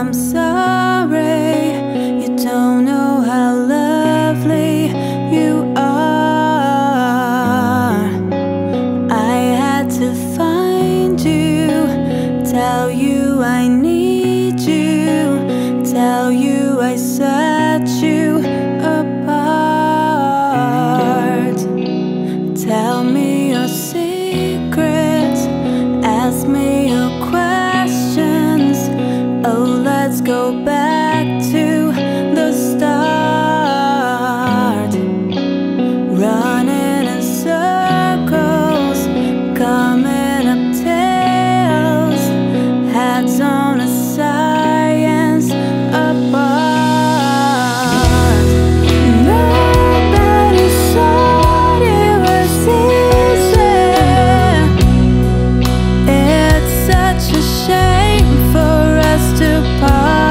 I'm sorry, you don't know how lovely you are. I had to find you, tell you I need you, tell you I set you apart. Tell me your secrets, ask me your questions. Let's go back to the start. Running in circles, coming up tails, heads on a science apart. Nobody thought it was easy. It's such a shame for us to part.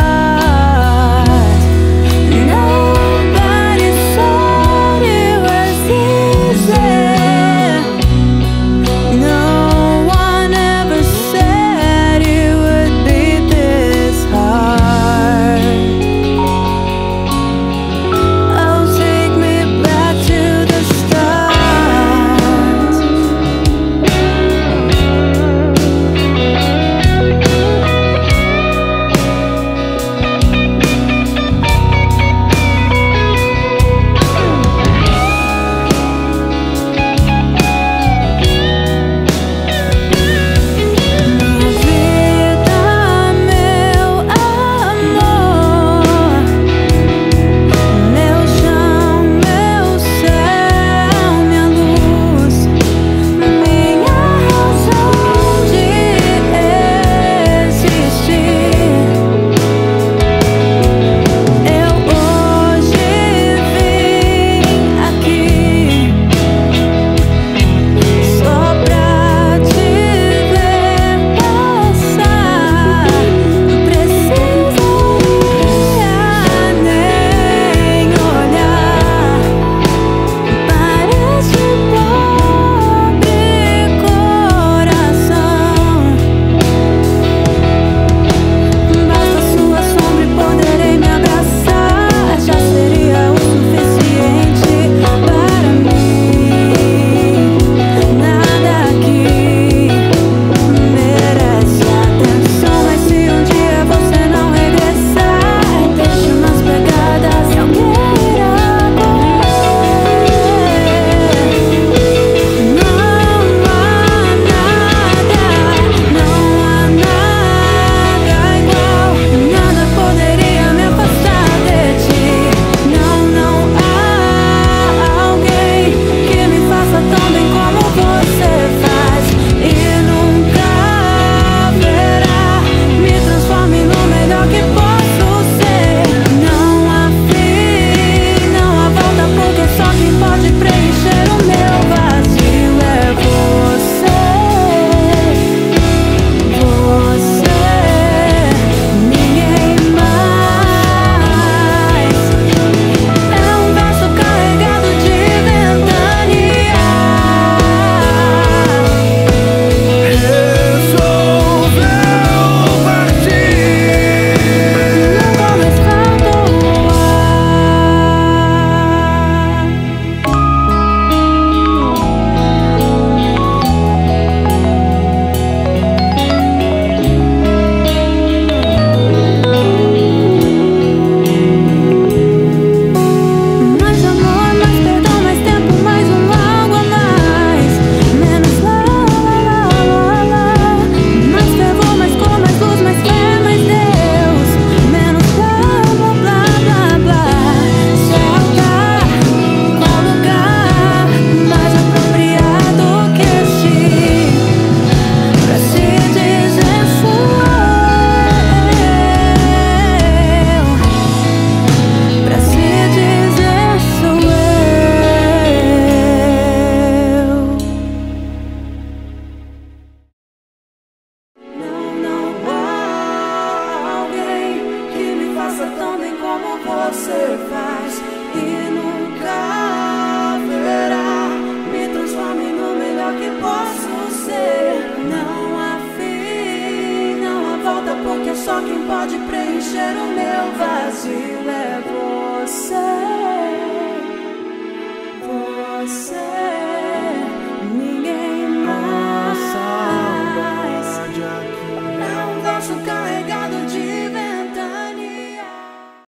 deixar o meu